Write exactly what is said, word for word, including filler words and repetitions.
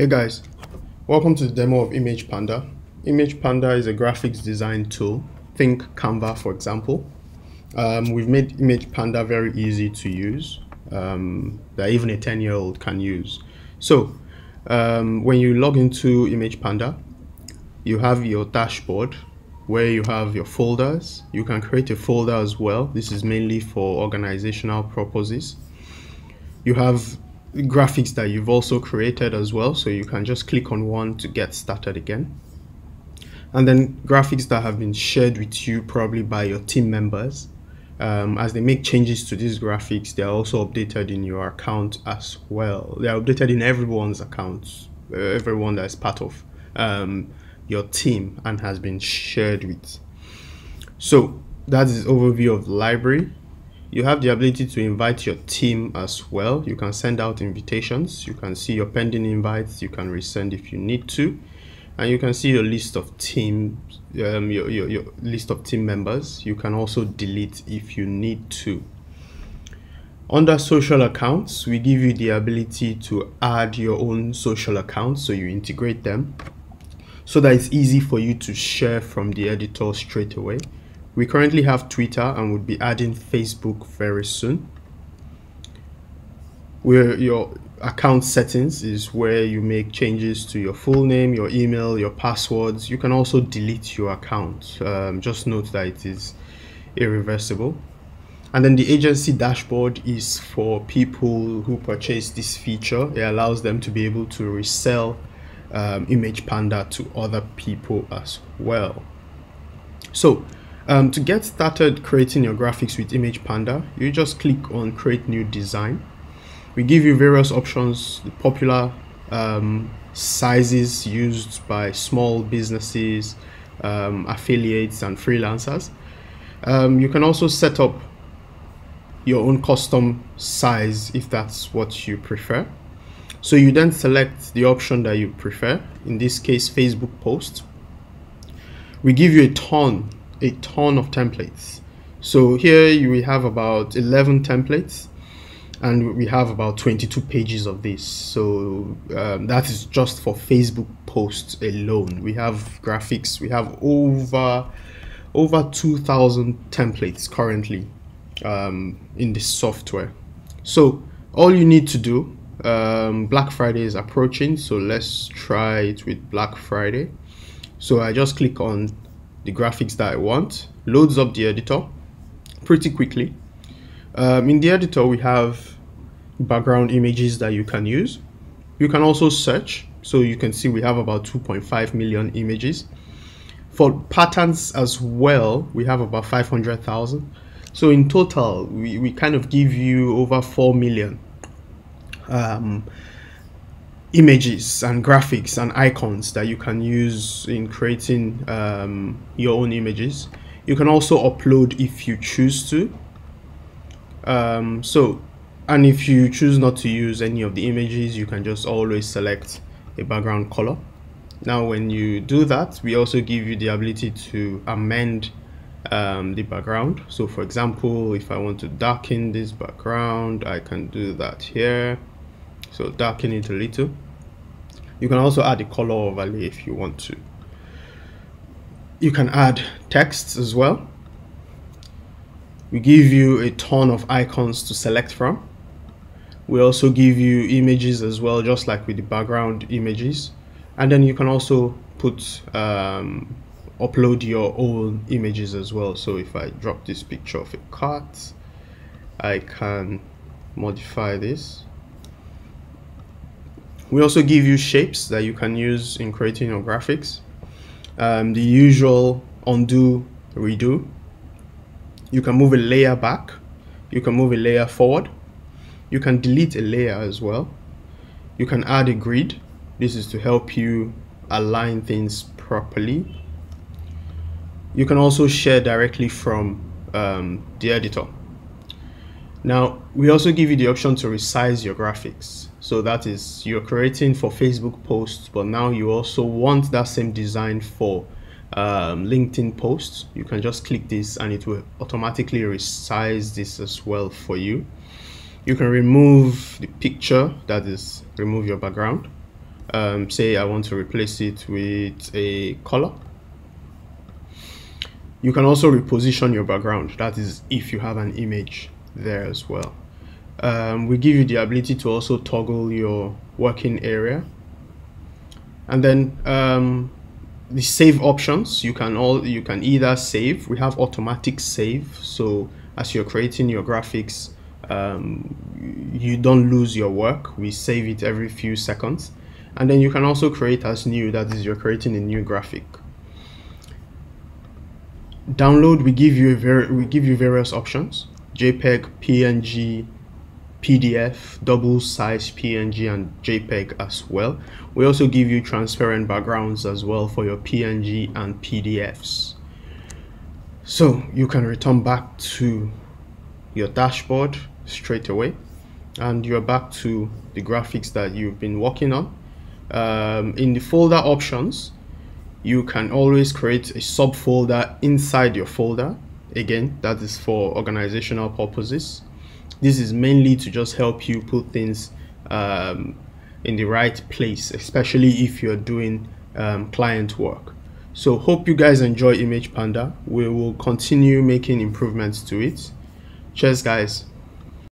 Hey guys, welcome to the demo of Image Panda. Image Panda is a graphics design tool. Think Canva, for example. Um, we've made Image Panda very easy to use, um, that even a ten year old can use. So um, when you log into Image Panda, you have your dashboard where you have your folders. You can create a folder as well. This is mainly for organizational purposes. You have graphics that you've also created as well, so you can just click on one to get started again. And then graphics that have been shared with you probably by your team members. Um, as they make changes to these graphics, they are also updated in your account as well. They are updated in everyone's accounts, uh, everyone that is part of um, your team and has been shared with. So that is overview of the library. You have the ability to invite your team as well. You can send out invitations. You can see your pending invites. You can resend if you need to. And you can see your list of team, um, your, your, your list of team members. You can also delete if you need to. Under social accounts, we give you the ability to add your own social accounts, so you integrate them so that it's easy for you to share from the editor straight away. We currently have Twitter and would be adding Facebook very soon. Where your account settings is where you make changes to your full name, your email, your passwords. You can also delete your account. Um, just note that it is irreversible. And then the agency dashboard is for people who purchase this feature. It allows them to be able to resell um, Image Panda to other people as well. So Um, to get started creating your graphics with Image Panda, you just click on create new design. We give you various options, the popular um, sizes used by small businesses, um, affiliates and freelancers. Um, you can also set up your own custom size if that's what you prefer. So you then select the option that you prefer, in this case Facebook post. We give you a ton a ton of templates. So here you have about eleven templates and we have about twenty-two pages of this. So um, that is just for Facebook posts alone. We have graphics, we have over over two thousand templates currently um, in this software. So all you need to do, um, Black Friday is approaching, so let's try it with Black Friday. So I just click on the graphics that I want, loads up the editor pretty quickly. Um, in the editor, we have background images that you can use. You can also search, so you can see we have about two point five million images. For patterns as well, we have about five hundred thousand. So in total, we, we kind of give you over four million um, images and graphics and icons that you can use in creating um, your own images. You can also upload if you choose to. Um, so, and if you choose not to use any of the images, you can just always select a background color. Now, when you do that, we also give you the ability to amend um, the background. So, for example, if I want to darken this background, I can do that here. So darken it a little. You can also add a color overlay if you want to. You can add texts as well. We give you a ton of icons to select from. We also give you images as well, just like with the background images. And then you can also put, um, upload your own images as well. So if I drop this picture of a cat, I can modify this. We also give you shapes that you can use in creating your graphics. Um, the usual undo, redo. You can move a layer back. You can move a layer forward. You can delete a layer as well. You can add a grid. This is to help you align things properly. You can also share directly from um, the editor. Now, we also give you the option to resize your graphics. So that is, you're creating for Facebook posts, but now you also want that same design for um, LinkedIn posts. You can just click this and it will automatically resize this as well for you. You can remove the picture, that is, remove your background. um, say I want to replace it with a color. You can also reposition your background. That is if you have an image there as well. Um, we give you the ability to also toggle your working area. And then um, the save options, you can all you can either save. We have automatic save, so as you're creating your graphics, um, you don't lose your work. We save it every few seconds. And then you can also create as new, that is you're creating a new graphic. Download, we give you a we give you various options: JPEG, P N G, P D F, double size P N G and JPEG as well. We also give you transparent backgrounds as well for your P N G and P D Fs. So you can return back to your dashboard straight away, and you're back to the graphics that you've been working on. Um, in the folder options, you can always create a subfolder inside your folder. Again, that is for organizational purposes. This is mainly to just help you put things um, in the right place, especially if you're doing um, client work. So hope you guys enjoy Image Panda. We will continue making improvements to it. Cheers, guys.